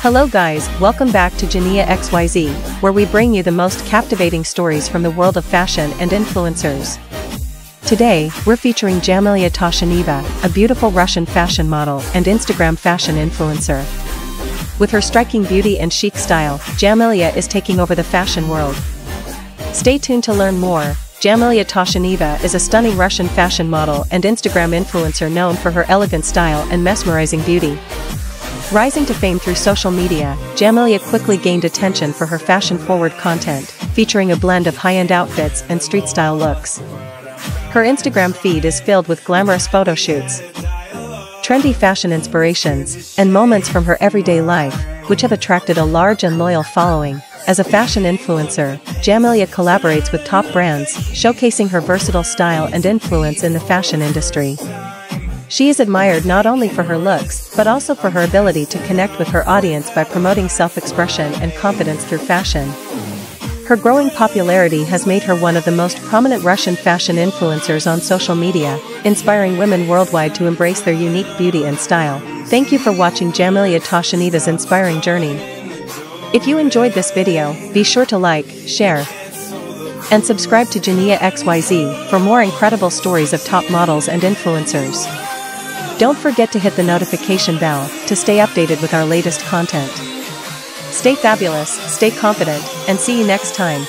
Hello guys, welcome back to Jiniya XYZ, where we bring you the most captivating stories from the world of fashion and influencers. Today, we're featuring Jamilya Taushunaeva, a beautiful Russian fashion model and Instagram fashion influencer. With her striking beauty and chic style, Jamilya is taking over the fashion world. Stay tuned to learn more. Jamilya Taushunaeva is a stunning Russian fashion model and Instagram influencer known for her elegant style and mesmerizing beauty. Rising to fame through social media, Jamilya quickly gained attention for her fashion-forward content, featuring a blend of high-end outfits and street-style looks. Her Instagram feed is filled with glamorous photo shoots, trendy fashion inspirations, and moments from her everyday life, which have attracted a large and loyal following. As a fashion influencer, Jamilya collaborates with top brands, showcasing her versatile style and influence in the fashion industry. She is admired not only for her looks, but also for her ability to connect with her audience by promoting self-expression and confidence through fashion. Her growing popularity has made her one of the most prominent Russian fashion influencers on social media, inspiring women worldwide to embrace their unique beauty and style. Thank you for watching Jamilya Taushunaeva's inspiring journey. If you enjoyed this video, be sure to like, share, and subscribe to Jiniya XYZ for more incredible stories of top models and influencers. Don't forget to hit the notification bell to stay updated with our latest content. Stay fabulous, stay confident, and see you next time.